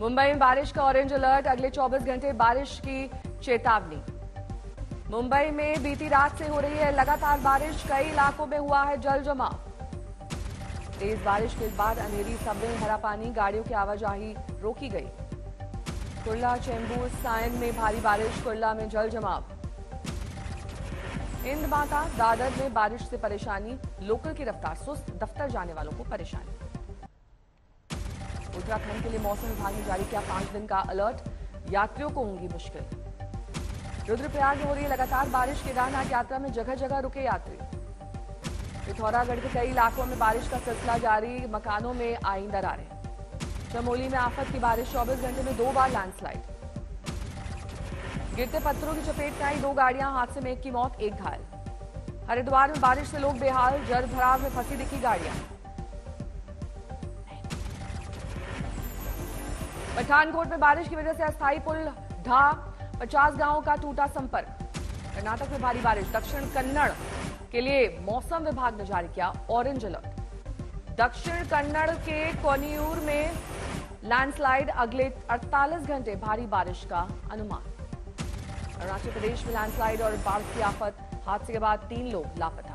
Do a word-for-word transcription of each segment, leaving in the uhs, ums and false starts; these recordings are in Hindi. मुंबई में बारिश का ऑरेंज अलर्ट, अगले चौबीस घंटे बारिश की चेतावनी। मुंबई में बीती रात से हो रही है लगातार बारिश, कई इलाकों में हुआ है जल जमाव। तेज बारिश के बाद अंधेरी सब में हरा पानी, गाड़ियों की आवाजाही रोकी गई। कुर्ला, चेंबूर, सायन में भारी बारिश, कुर्ला में जल जमाव। इंदमाता, दादर में बारिश से परेशानी, लोकल की रफ्तार सुस्त, दफ्तर जाने वालों को परेशानी। उत्तराखंड के लिए मौसम विभाग ने जारी किया पांच दिन का अलर्ट, यात्रियों को होंगी मुश्किल। रुद्रप्रयाग में हो रही लगातार बारिश, केदारनाथ यात्रा में जगह जगह रुके यात्री। पिथौरागढ़ के कई इलाकों में बारिश का सिलसिला जारी, मकानों में आई दरारें। चमोली में आफत की बारिश, चौबीस घंटे में दो बार लैंडस्लाइड। गिरते पत्थरों की चपेट में आई दो गाड़ियां, हादसे में एक की मौत, एक घायल। हरिद्वार में बारिश से लोग बेहाल, जल भराव में फंसी दिखी गाड़ियां। पठानकोट में बारिश की वजह से अस्थायी पुल ढहा, पचास गांवों का टूटा संपर्क। कर्नाटक में भारी बारिश, दक्षिण कन्नड़ के लिए मौसम विभाग ने जारी किया ऑरेंज अलर्ट। दक्षिण कन्नड़ के कोनियूर में लैंडस्लाइड, अगले अड़तालीस घंटे भारी बारिश का अनुमान। अरुणाचल प्रदेश में लैंडस्लाइड और बाढ़ की आफत, हादसे के बाद तीन लोग लापता।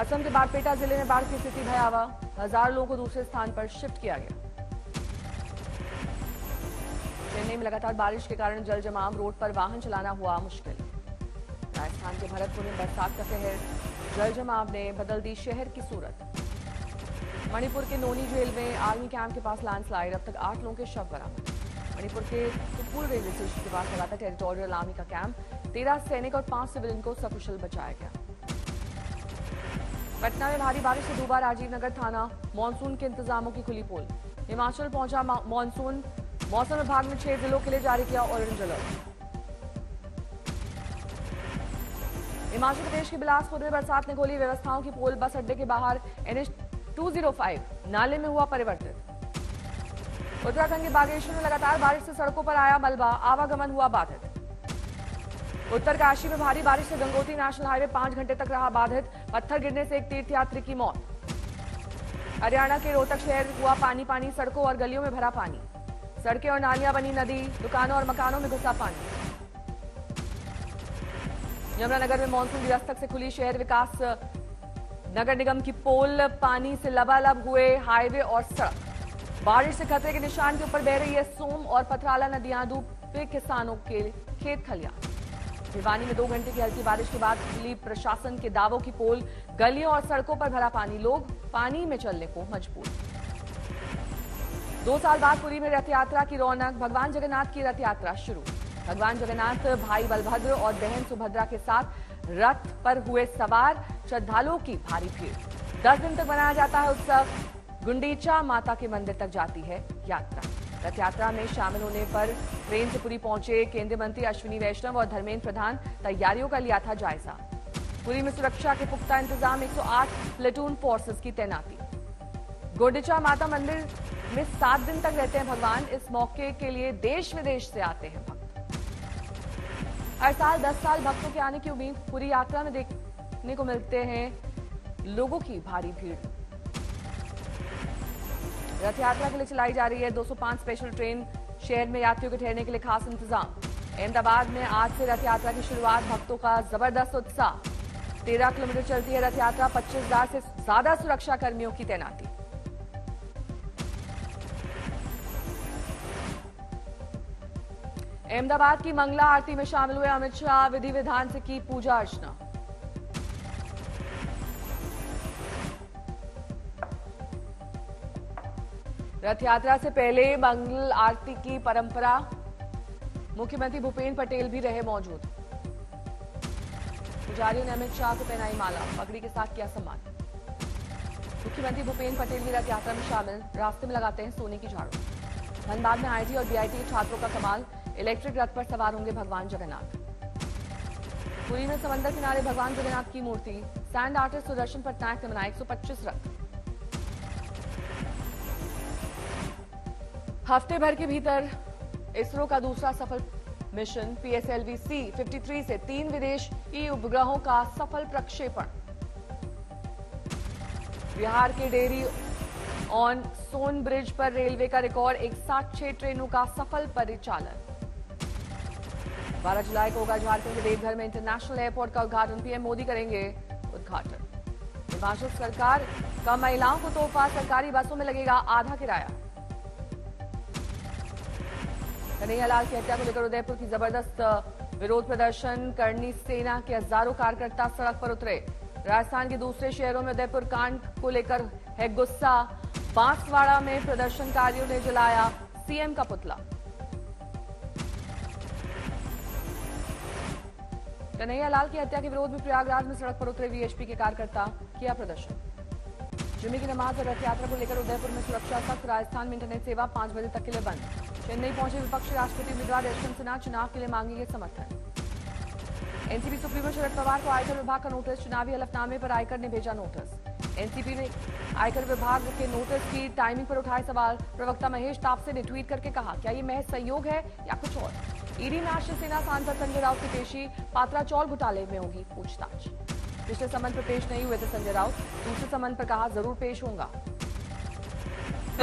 असम के बारपेटा जिले में बाढ़ की स्थिति भयावह, हजार लोगों को दूसरे स्थान पर शिफ्ट किया गया। चेन्नई में लगातार बारिश के कारण जल जमाव, रोड पर वाहन चलाना हुआ मुश्किल। राजस्थान के भरतपुर में बरसात का कहर, जल जमाव ने बदल दी शहर की सूरत। मणिपुर के नोनी जेल में आर्मी कैंप के पास लैंडस्लाइड, अब तक आठ लोगों के शव बरामद। मणिपुर के पूर्व तो रेलवे स्टेशन के पास लगा था टेरिटोरियल आर्मी का कैंप, तेरह सैनिक और पांच सिविलियन को सकुशल बचाया गया। पटना में भारी बारिश से डूबा राजीव नगर थाना, मॉनसून के इंतजामों की खुली पोल। हिमाचल पहुंचा मॉनसून, मौसम विभाग ने छह जिलों के लिए जारी किया ऑरेंज अलर्ट। हिमाचल प्रदेश के बिलासपुर में बरसात ने खोली व्यवस्थाओं की पोल, बस अड्डे के बाहर एनएच टू जीरो फाइव नाले में हुआ परिवर्तित। उत्तराखंड के बागेश्वर में लगातार बारिश से सड़कों पर आया मलबा, आवागमन हुआ बाधित। उत्तरकाशी में भारी बारिश से गंगोत्री नेशनल हाईवे पांच घंटे तक रहा बाधित, पत्थर गिरने से एक तीर्थयात्री की मौत। हरियाणा के रोहतक शहर हुआ पानी पानी, सड़कों और गलियों में भरा पानी, सड़कें और नालियां बनी नदी, दुकानों और मकानों में घुसा पानी। यमुनानगर में मानसून दस्तक से खुली शहर विकास नगर निगम की पोल, पानी से लबालब हुए हाईवे और सड़क। बारिश से खतरे के निशान के ऊपर बह रही है सोम और पथराला नदियां, डूबे किसानों के खेत खलियां। भिवानी में दो घंटे की हल्की बारिश के बाद खुली प्रशासन के दावों की पोल, गलियों और सड़कों पर भरा पानी, लोग पानी में चलने को मजबूर। दो साल बाद पुरी में रथ यात्रा की रौनक, भगवान जगन्नाथ की रथ यात्रा शुरू। भगवान जगन्नाथ भाई बलभद्र और बहन सुभद्रा के साथ रथ पर हुए सवार, श्रद्धालुओं की भारी भीड़। दस दिन तक मनाया जाता है उत्सव। गुंडीचा माता के मंदिर तक जाती है यात्रा। रथ यात्रा में शामिल होने पर ट्रेन से पुरी पहुंचे केंद्रीय मंत्री अश्विनी वैष्णव और धर्मेंद्र प्रधान, तैयारियों का लिया था जायजा। पुरी में सुरक्षा के पुख्ता इंतजाम, एक सौ आठ प्लेटून फोर्सेस की तैनाती। गुंडीचा माता मंदिर में सात दिन तक रहते हैं भगवान। इस मौके के लिए देश विदेश से आते हैं भक्त। हर साल दस साल भक्तों के आने की उम्मीद, पूरी यात्रा में देखने को मिलते हैं लोगों की भारी भीड़। रथ यात्रा के लिए चलाई जा रही है दो सौ पांच स्पेशल ट्रेन, शहर में यात्रियों के ठहरने के लिए खास इंतजाम। अहमदाबाद में आज से रथ यात्रा की शुरुआत, भक्तों का जबरदस्त उत्साह। तेरह किलोमीटर चलती है रथ यात्रा, पच्चीस हजार से ज्यादा सुरक्षा कर्मियों की तैनाती। अहमदाबाद की मंगला आरती में शामिल हुए अमित शाह, विधि विधान से की पूजा अर्चना। रथ यात्रा से पहले मंगल आरती की परंपरा, मुख्यमंत्री भूपेंद्र पटेल भी रहे मौजूद। पुजारियों ने अमित शाह को पहनाई माला, पगड़ी के साथ किया सम्मान। मुख्यमंत्री भूपेंद्र पटेल भी रथ यात्रा में शामिल, रास्ते में लगाते हैं सोने की झाड़ू। धनबाद में आईटी और बीआईटी के छात्रों का कमाल, इलेक्ट्रिक रथ पर सवार होंगे भगवान जगन्नाथ। पुरी में समंदर किनारे भगवान जगन्नाथ की मूर्ति, सैंड आर्टिस्ट सुदर्शन पटनायक ने बनाया एक सौ पच्चीस रथ। हफ्ते भर के भीतर इसरो का दूसरा सफल मिशन पीएसएलवी सी तिरेपन से तीन विदेशी उपग्रहों का सफल प्रक्षेपण। बिहार के डेयरी ऑन सोन ब्रिज पर रेलवे का रिकॉर्ड एक साथ छह ट्रेनों का सफल परिचालन। बारह जुलाई को होगा झारखंड के देवघर में इंटरनेशनल एयरपोर्ट का उद्घाटन, पीएम मोदी करेंगे उद्घाटन। हिमाचल सरकार का महिलाओं को तोहफा, सरकारी बसों में लगेगा आधा किराया। कन्हैयालाल की हत्या को लेकर उदयपुर की जबरदस्त विरोध प्रदर्शन, करनी सेना के हजारों कार्यकर्ता सड़क पर उतरे। राजस्थान के दूसरे शहरों में उदयपुर कांड को लेकर है गुस्सा, बांसवाड़ा में प्रदर्शनकारियों ने जलाया सीएम का पुतला। कन्हैयालाल की हत्या के विरोध में प्रयागराज में सड़क पर उतरे वीएचपी के कार्यकर्ता, किया प्रदर्शन। जुम्मे की नमाज और रथ यात्रा को लेकर उदयपुर में सुरक्षा सख्त, राजस्थान में इंटरनेट सेवा पांच बजे तक के लिए बंद। चेन्नई पहुंचे विपक्षी राष्ट्रपति उम्मीदवार यशवंत सिन्हा, चुनाव के लिए मांगेंगे समर्थन। एनसीपी सुप्रीमो शरद पवार को आयकर विभाग का नोटिस, चुनावी हलफनामे पर आयकर ने भेजा नोटिस। एनसीपी ने आयकर विभाग के नोटिस की टाइमिंग पर उठाए सवाल, प्रवक्ता महेश तापसे ने ट्वीट करके कहा क्या ये महज संयोग है या कुछ और। ईडी में आश्रय सेना सांसद संजय राउत की पेशी, पात्राचौल घोटाले में होगी पूछताछ। पिछले समन पर पेश नहीं हुए थे संजय राउत, दूसरे समन पर कहा जरूर पेश होगा।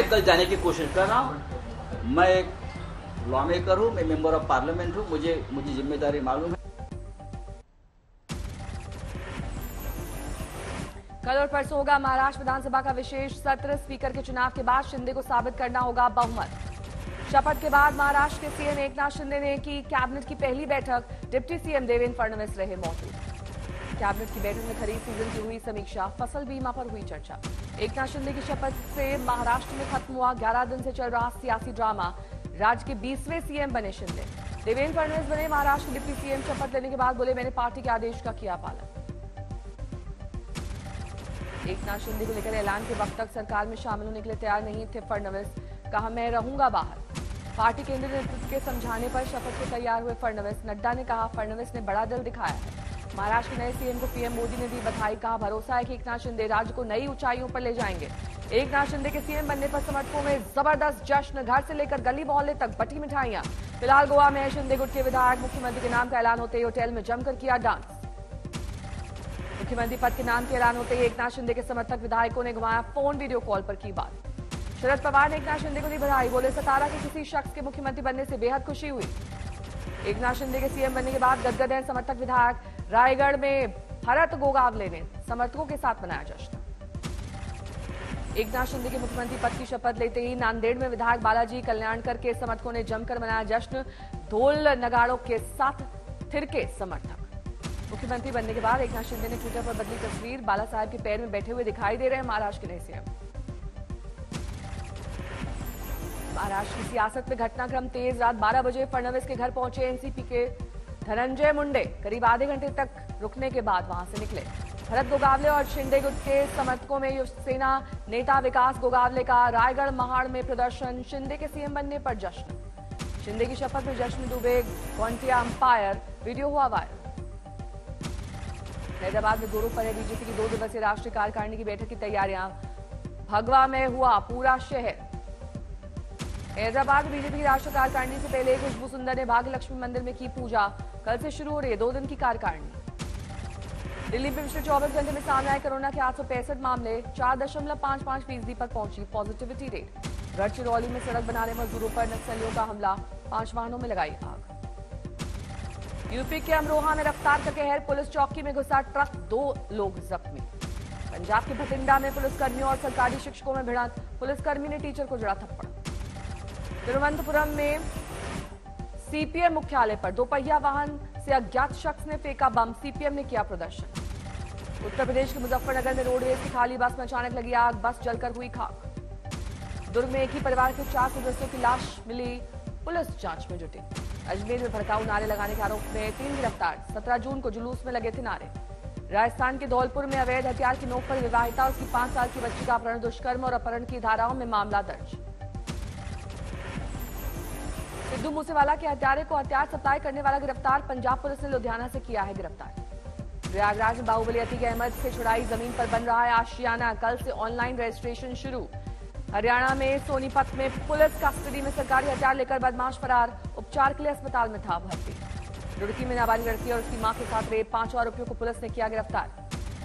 कल जाने की कोशिश कर रहा हूँ, मैं एक लॉ मेकर हूँ, मैं मेंबर ऑफ पार्लियामेंट हूँ, मुझे मुझे जिम्मेदारी मालूम है। कल और परसों होगा महाराष्ट्र विधानसभा का विशेष सत्र, स्पीकर के चुनाव के बाद शिंदे को साबित करना होगा बहुमत। शपथ के बाद महाराष्ट्र के सीएम एकनाथ शिंदे ने की कैबिनेट की पहली बैठक, डिप्टी सीएम देवेंद्र फडणवीस रहे मौजूद। कैबिनेट की बैठक में खरीफ सीजन की हुई समीक्षा, फसल बीमा पर हुई चर्चा। एकनाथ शिंदे की शपथ से महाराष्ट्र में खत्म हुआ ग्यारह दिन से चल रहा सियासी ड्रामा, राज्य के बीसवें सीएम बने शिंदे। देवेंद्र फडणवीस बने महाराष्ट्र के डिप्टी सीएम, शपथ लेने के बाद बोले मैंने पार्टी के आदेश का किया पालन। एकनाथ शिंदे को लेकर ऐलान के वक्त तक सरकार में शामिल होने के लिए तैयार नहीं थे फडणवीस, कहा मैं रहूंगा बाहर। पार्टी केंद्रीय नेतृत्व के समझाने पर शपथ को तैयार हुए फडणवीस। नड्डा ने कहा फडणवीस ने बड़ा दिल दिखाया है। महाराष्ट्र के नए सीएम को पीएम मोदी ने दी बधाई, कहा भरोसा है कि एकनाथ शिंदे राज्य को नई ऊंचाइयों पर ले जाएंगे। एकनाथ शिंदे के सीएम बनने पर समर्थकों में जबरदस्त जश्न, घर से लेकर गली मोहल्ले तक बटी मिठाइयां। फिलहाल गोवा में शिंदे गुट के विधायक, मुख्यमंत्री के नाम का ऐलान होते ही होटल में जमकर किया डांस। मुख्यमंत्री पद के नाम के ऐलान होते ही एकनाथ शिंदे के समर्थक विधायकों ने घुमाया फोन, वीडियो कॉल पर की बात। शरद पवार ने एकनाथ शिंदे को दी बधाई, बोले सतारा के किसी शख्स के मुख्यमंत्री बनने से बेहद खुशी हुई। एकनाथ शिंदे के सीएम बनने के बाद गदगद हैं समर्थक विधायक, रायगढ़ में भरत गोगावले ने समर्थकों के साथ मनाया जश्न। एकनाथ शिंदे के मुख्यमंत्री पद की शपथ लेते ही नांदेड़ में विधायक बालाजी कल्याणकर के समर्थकों ने जमकर मनाया जश्न, ढोल नगाड़ों के साथ थिरके समर्थक। मुख्यमंत्री बनने के बाद एकनाथ शिंदे ने ट्विटर पर बदली तस्वीर, बाला साहब के पैर में बैठे हुए दिखाई दे रहे हैं महाराष्ट्र के नए सीएम। महाराष्ट्र की सियासत में घटनाक्रम तेज, रात बारह बजे फडणवीस के घर पहुंचे एनसीपी के धनंजय मुंडे, करीब आधे घंटे तक रुकने के बाद वहां से निकले। भरत गोगावले और शिंदे गुट के समर्थकों में शिवसेना नेता विकास गोगावले का रायगढ़ महाड़ में प्रदर्शन, शिंदे के सीएम बनने पर जश्न। शिंदे की शपथ में जश्न डूबे गोंटिया अंपायर, वीडियो हुआ वायरल। हैदराबाद में दौरों पर है बीजेपी की दो दिवसीय राष्ट्रीय कार्यकारिणी की बैठक की तैयारियां, भगवा में हुआ पूरा शहर। हैदराबाद में बीजेपी की राष्ट्रीय कार्यकारिणी से पहले खुशबू सुंदर ने भाग्य लक्ष्मी मंदिर में की पूजा, कल से शुरू हो रही है दो दिन की कार्यकारिणी। दिल्ली में पिछले चौबीस घंटे में सामने आए कोरोना के आठ सौ पैंसठ मामले, चार दशमलव पांच पांच फीसदी पर पहुंची पॉजिटिविटी रेट। गढ़चिरौली में सड़क बनाने मजदूरों पर नक्सलियों का हमला, पांच वाहनों में लगाई आग। यूपी के अमरोहा में रफ्तार का कहर, पुलिस चौकी में घुसा ट्रक, दो लोग जख्मी। पंजाब के भटिंडा में पुलिसकर्मियों और सरकारी शिक्षकों में भिड़ंत, पुलिसकर्मी ने टीचर को जड़ा थप्पड़। तिरुवनंतपुरम में सीपीएम मुख्यालय पर दोपहिया वाहन से अज्ञात शख्स ने फेंका बम, सीपीएम ने किया प्रदर्शन। उत्तर प्रदेश के मुजफ्फरनगर में रोडवेज की खाली बस में अचानक लगी आग, बस जलकर हुई खाक। दुर्ग में एक ही परिवार के चार सदस्यों की लाश मिली, पुलिस जांच में जुटी। अजमेर में भड़काऊ नारे लगाने के आरोप में तीन गिरफ्तार, सत्रह जून को जुलूस में लगे थे नारे। राजस्थान के धौलपुर में अवैध हथियार की नोक पर विवाहिता, उसकी पांच साल की बच्ची का अपहरण, दुष्कर्म और अपहरण की धाराओं में मामला दर्ज। सिद्धू मूसेवाला के हत्यारे को हथियार सप्लाई करने वाला गिरफ्तार, पंजाब पुलिस ने लुधियाना से किया है गिरफ्तार। प्रयागराज में बाहुबली अतीक अहमद से छुड़ाई जमीन पर बन रहा है आशियाना, कल से ऑनलाइन रजिस्ट्रेशन शुरू। हरियाणा में सोनीपत में पुलिस कस्टडी में सरकारी हथियार लेकर बदमाश फरार, उपचार के लिए अस्पताल में था भर्ती। रुड़की में नाबालिग लड़की और उसकी मां के साथ रेप, पांच आरोपियों को पुलिस ने किया गिरफ्तार।